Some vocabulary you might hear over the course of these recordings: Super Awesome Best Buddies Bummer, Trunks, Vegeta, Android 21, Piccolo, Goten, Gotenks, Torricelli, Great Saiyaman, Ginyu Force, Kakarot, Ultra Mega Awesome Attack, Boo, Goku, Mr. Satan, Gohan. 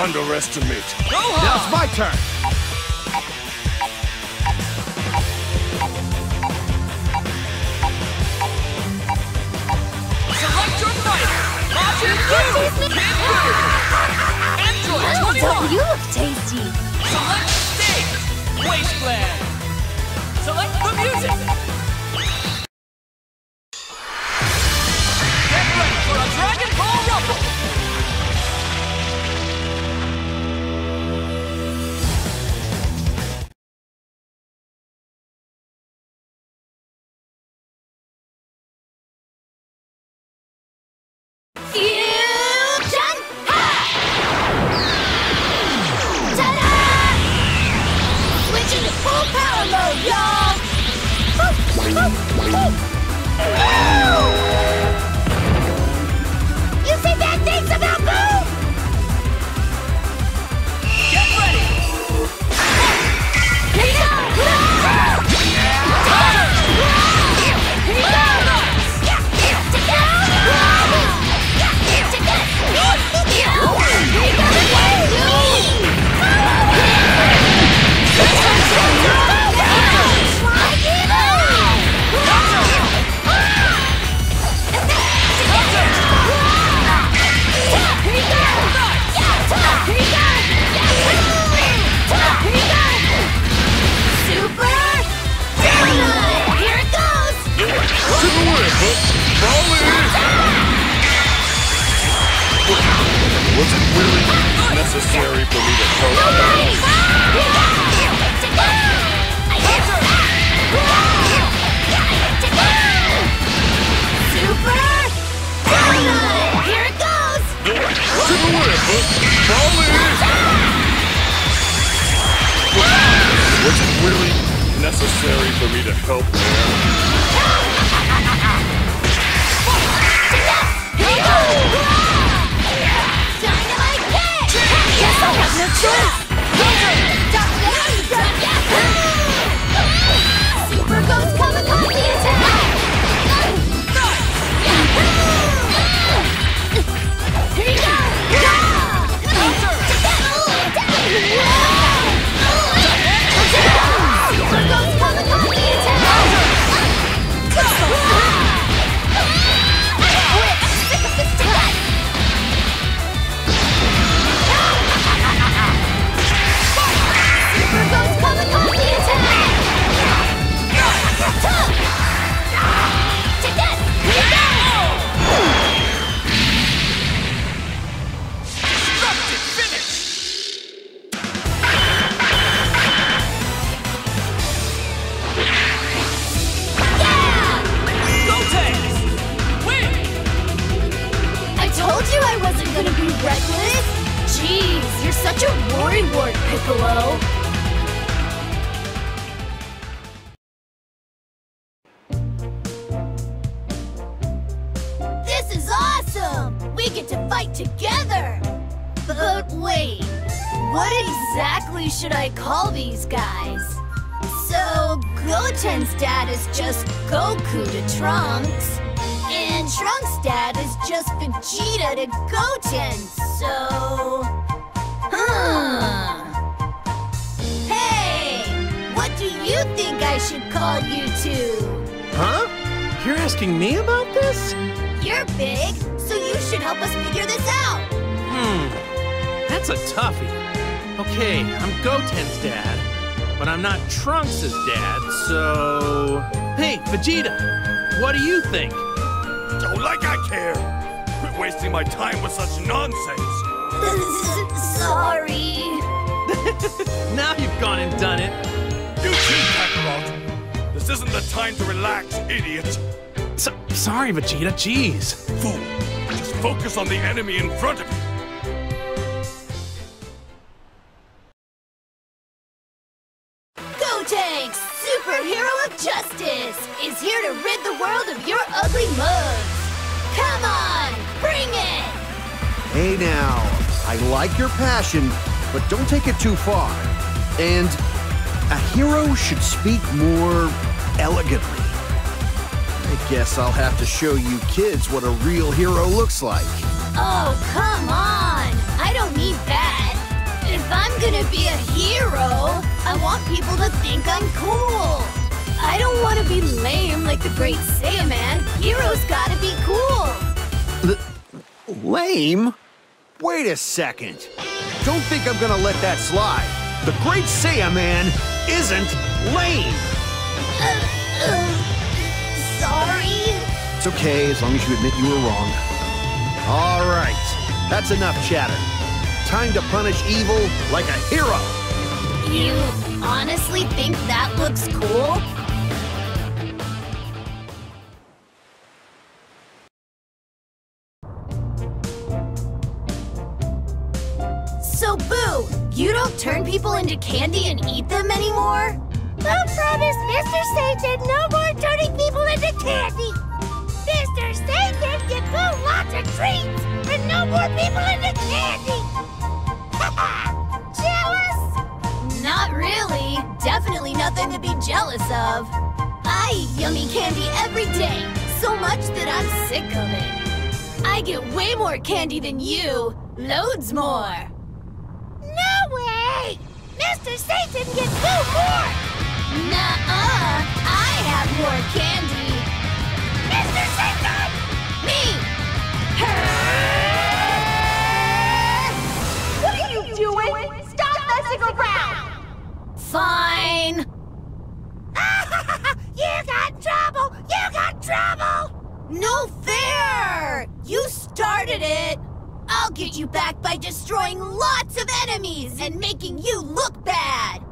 underestimate. Gohan! Now it's my turn. Select your fighter. Logic 2. Android 21. Don't you look tasty? Select state. Wasteland. Select the music. Goku to Trunks, and Trunks' dad is just Vegeta to Goten, so... Hey, what do you think I should call you two? Huh? You're asking me about this? You're big, so you should help us figure this out. That's a toughie. Okay, I'm Goten's dad, but I'm not Trunks' dad, so... Hey, Vegeta, what do you think? Don't like I care. Quit wasting my time with such nonsense. Sorry. Now you've gone and done it. You too, Kakarot. This isn't the time to relax, idiot. Sorry, Vegeta, jeez. Fool, just focus on the enemy in front of you. Is here to rid the world of your ugly mugs. Come on, bring it! Hey now, I like your passion, but don't take it too far. And a hero should speak more elegantly. I guess I'll have to show you kids what a real hero looks like. Oh, come on! I don't need that. I'm gonna be a hero. I want people to think I'm cool. I don't want to be lame like the Great Saiyaman. Heroes gotta be cool. Lame? Wait a second. Don't think I'm gonna let that slide. The Great Saiyaman isn't lame. Sorry? It's okay, as long as you admit you were wrong. All right, that's enough chatter. Time to punish evil like a hero. You honestly think that looks cool? So, Boo, you don't turn people into candy and eat them anymore? I promise Mr. Satan no more turning people into candy! Mr. Satan, give Boo lots of treats and no more people into candy! Ha-ha! Jealous? Not really. Definitely nothing to be jealous of. I eat yummy candy every day, so much that I'm sick of it. I get way more candy than you, loads more. No way! Mr. Satan gets Boo more! Nuh-uh! I have more candy! Mr. Satan! Me! Her! What are you doing? Stop messing around! Fine! You got trouble! You got trouble! No fair! You started it! I'll get you back by destroying lots of enemies and making you look bad!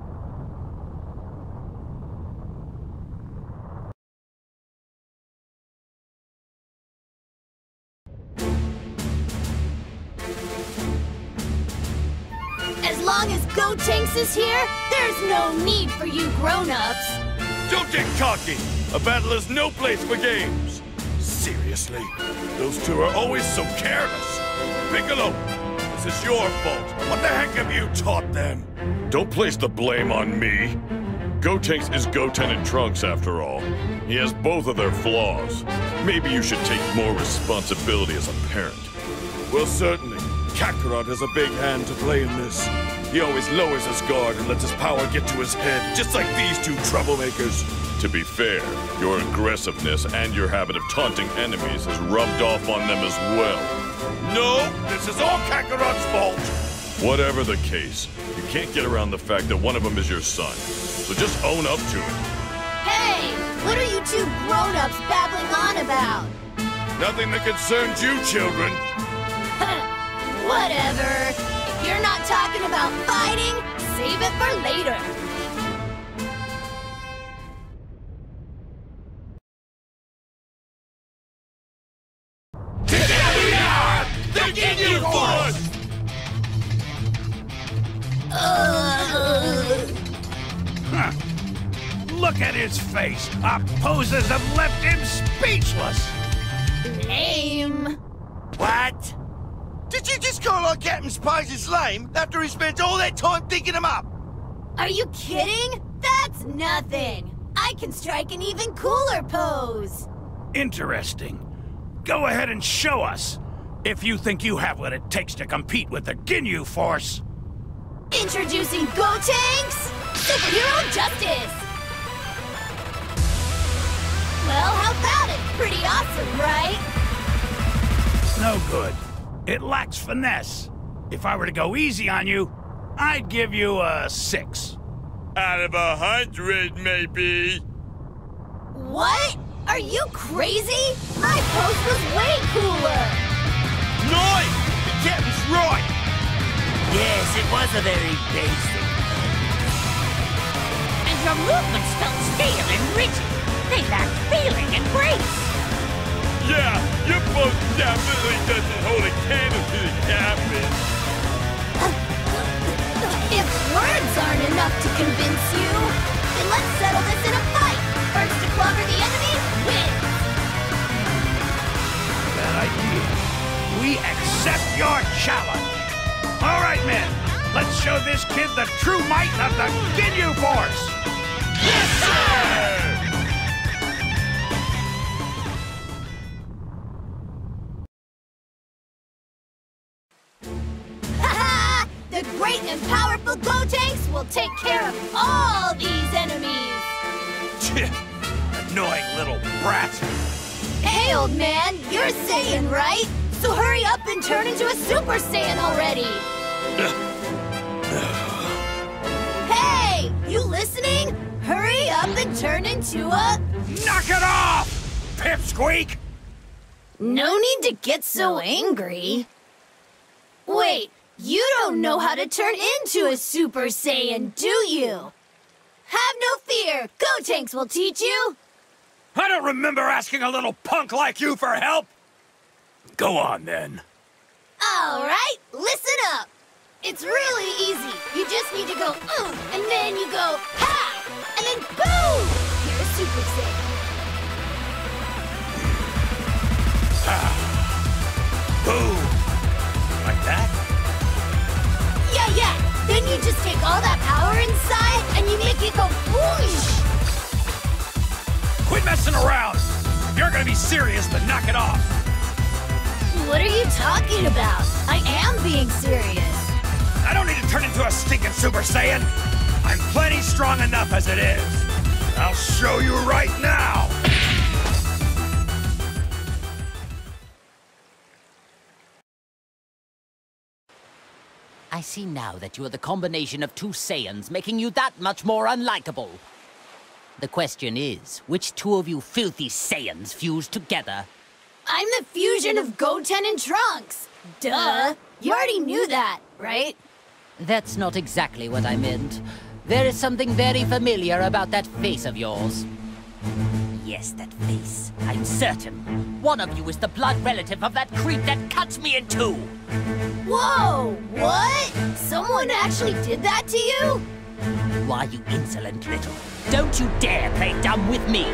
As long as Gotenks is here, there's no need for you grown-ups! Don't get cocky! A battle is no place for games! Seriously, those two are always so careless! Piccolo, this is your fault. What the heck have you taught them? Don't place the blame on me. Gotenks is Goten and Trunks, after all. He has both of their flaws. Maybe you should take more responsibility as a parent. Well, certainly. Kakarot has a big hand to play in this. He always lowers his guard and lets his power get to his head, just like these two troublemakers. To be fair, your aggressiveness and your habit of taunting enemies has rubbed off on them as well. No, this is all Kakarot's fault! Whatever the case, you can't get around the fact that one of them is your son. So just own up to it. Hey! What are you two grown-ups babbling on about? Nothing that concerns you, children. Whatever. If you're not talking about fighting, save it for later. Ginyu Force! Huh. Look at his face! Our poses have left him speechless! Lame! What? Did you just call our Captain's poses lame after he spent all that time thinking them up? Are you kidding? That's nothing! I can strike an even cooler pose! Interesting. Go ahead and show us! If you think you have what it takes to compete with the Ginyu Force. Introducing Gotenks, Superhero Justice! Well, how about it? Pretty awesome, right? No good. It lacks finesse. If I were to go easy on you, I'd give you a 6. Out of 100, maybe. What? Are you crazy? My pose was way cooler! Noise! The captain's right! Yes, it was a very basic thing. And your movements felt stale and rigid. They lacked feeling and grace. Yeah, your boat definitely doesn't hold a candle to the captain. If words aren't enough to convince you, then let's settle this in a fight. First to clobber the enemy, wins. Bad idea. We accept your challenge! All right, men, let's show this kid the true might of the Ginyu Force! Yes, sir! Ha ha! The great and powerful Gotenks will take care of all these enemies. Annoying little brat. Hey, old man, you're Saiyan, right? So hurry up and turn into a Super Saiyan already. Hey, you listening? Hurry up and turn into a... Knock it off, pipsqueak! No need to get so angry. Wait, you don't know how to turn into a Super Saiyan, do you? Have no fear, Gotenks will teach you. I don't remember asking a little punk like you for help. Go on, then. All right, listen up. It's really easy. You just need to go, and then you go, ha! And then, boom! You're a Super Saiyan. Ha! Boom! Like that? Yeah. Then you just take all that power inside, and you make it go, whoosh! Quit messing around! If you're gonna be serious, then knock it off. What are you talking about? I am being serious. I don't need to turn into a stinking Super Saiyan. I'm plenty strong enough as it is. I'll show you right now. I see now that you are the combination of two Saiyans, making you that much more unlikable. The question is, which two of you filthy Saiyans fused together? I'm the fusion of Goten and Trunks. Duh. You already knew that, right? That's not exactly what I meant. There is something very familiar about that face of yours. Yes, that face. I'm certain. One of you is the blood relative of that creep that cuts me in two. Whoa! What? Someone actually did that to you? Why, you insolent little. Don't you dare play dumb with me.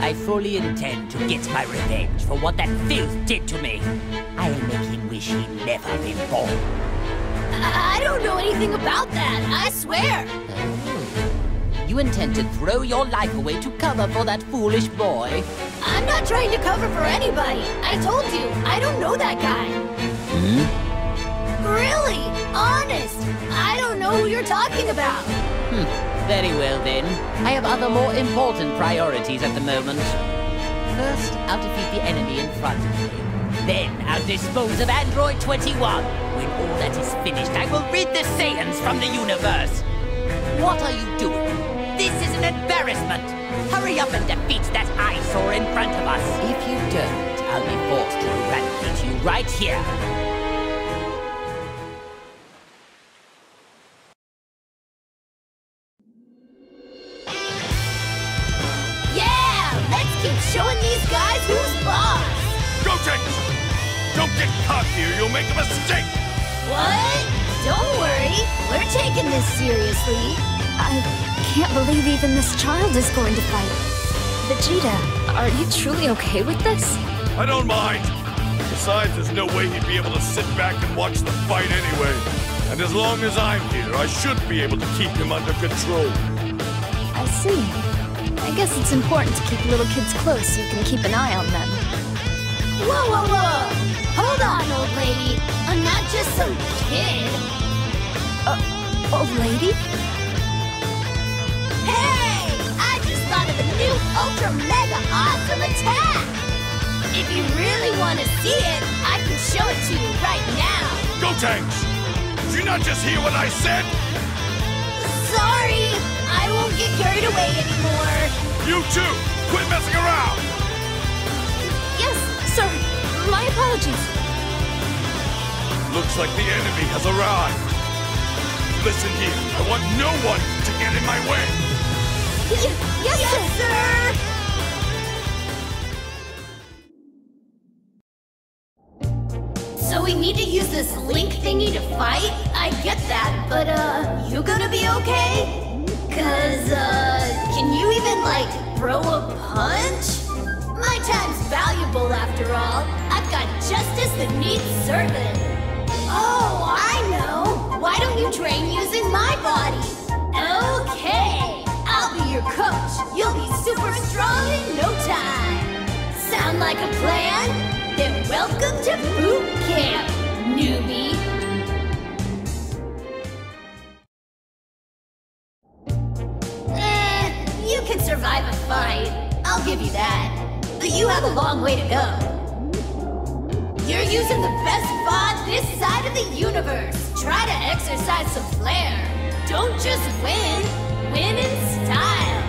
I fully intend to get my revenge for what that filth did to me. I'll make him wish he'd never been born. I don't know anything about that, I swear. Oh. You intend to throw your life away to cover for that foolish boy? I'm not trying to cover for anybody. I told you, I don't know that guy. Hmm? Really? Honest? I don't know who you're talking about. Very well, then. I have other more important priorities at the moment. First, I'll defeat the enemy in front of me. Then, I'll dispose of Android 21. When all that is finished, I will rid the Saiyans from the universe. What are you doing? This is an embarrassment. Hurry up and defeat that eyesore in front of us. If you don't, I'll be forced to eradicate you right here. Showing these guys who's boss! Gotenks! Don't get cocky or you'll make a mistake! What? Don't worry, we're taking this seriously. I can't believe even this child is going to fight. Vegeta, are you truly okay with this? I don't mind. Besides, there's no way he'd be able to sit back and watch the fight anyway. And as long as I'm here, I should be able to keep him under control. I see. I guess it's important to keep little kids close so you can keep an eye on them. Whoa! Hold on, old lady. I'm not just some kid. Old lady? Hey! I just thought of a new Ultra Mega Awesome Attack! If you really want to see it, I can show it to you right now. Gotenks! Did you not just hear what I said? Sorry! I won't get carried away anymore. You too! Quit messing around! Yes, sir. My apologies. Looks like the enemy has arrived. Listen here, I want no one to get in my way. Yes, sir! So we need to use this link thingy to fight? I get that, but you gonna be okay? Cause, can you even, like, throw a punch? My time's valuable, after all. I've got justice that needs serving. Oh, I know! Why don't you train using my body? Okay! I'll be your coach. You'll be super strong in no time. Sound like a plan? Then welcome to boot camp, newbie. fine. I'll give you that. But you have a long way to go. You're using the best VOD this side of the universe. Try to exercise some flair. Don't just win. Win in style.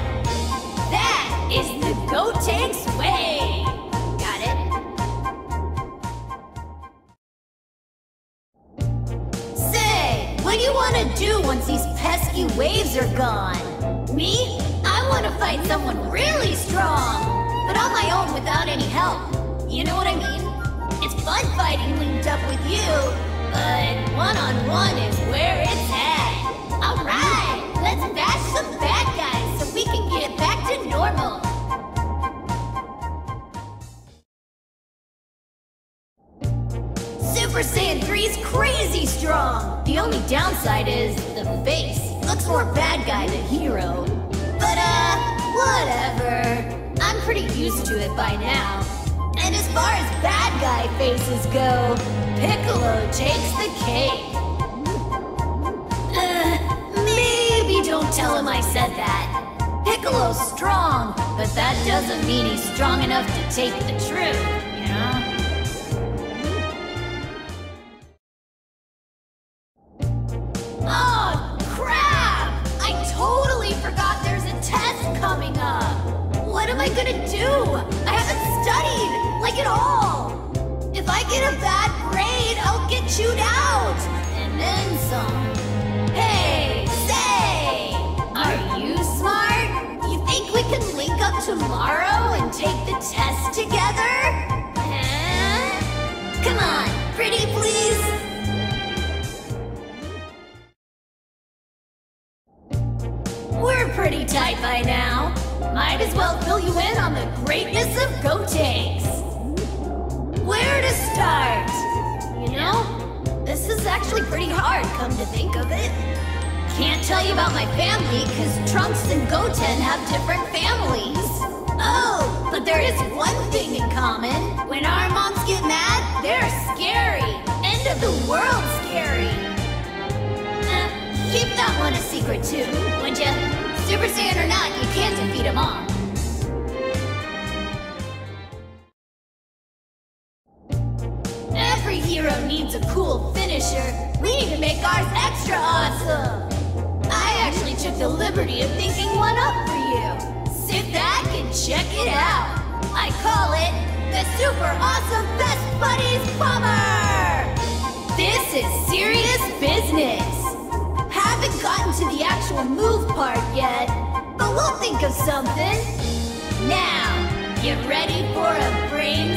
That is the Gotenks way. Got it? Say, what do you want to do once these pesky waves are gone? Me? I want to fight someone really strong, but on my own without any help. You know what I mean? It's fun fighting linked up with you, but one-on-one is where it's at. Alright, let's bash some bad guys so we can get back to normal. Super Saiyan 3's crazy strong. The only downside is the face. Looks more bad guy than hero. But whatever. I'm pretty used to it by now. And as far as bad guy faces go, Piccolo takes the cake. Maybe don't tell him I said that. Piccolo's strong, but that doesn't mean he's strong enough to take the truth, you know? Oh, crap! I totally forgot there's a test coming up! What am I gonna do? I haven't studied, like at all! If I get a bad grade, I'll get chewed out! And then some. Hey, say! Are you smart? You think we can link up tomorrow and take the test together? Huh? Come on, pretty please! We're pretty tight by now. Might as well fill you in on the greatness of Gotenks. Where to start? You know? This is actually pretty hard, come to think of it. Can't tell you about my family, because Trunks and Goten have different families. Oh, but there is one thing in common. When our moms get mad, they're scary. End of the world scary. Keep that one a secret too, would ya? Super Saiyan or not, you can't defeat them all. Every hero needs a cool finisher. We need to make ours extra awesome. I actually took the liberty of thinking one up for you. Sit back and check it out. I call it the Super Awesome Best Buddies Bummer. This is serious business. Haven't gotten to the actual move part yet, but we'll think of something. Now, get ready for a brain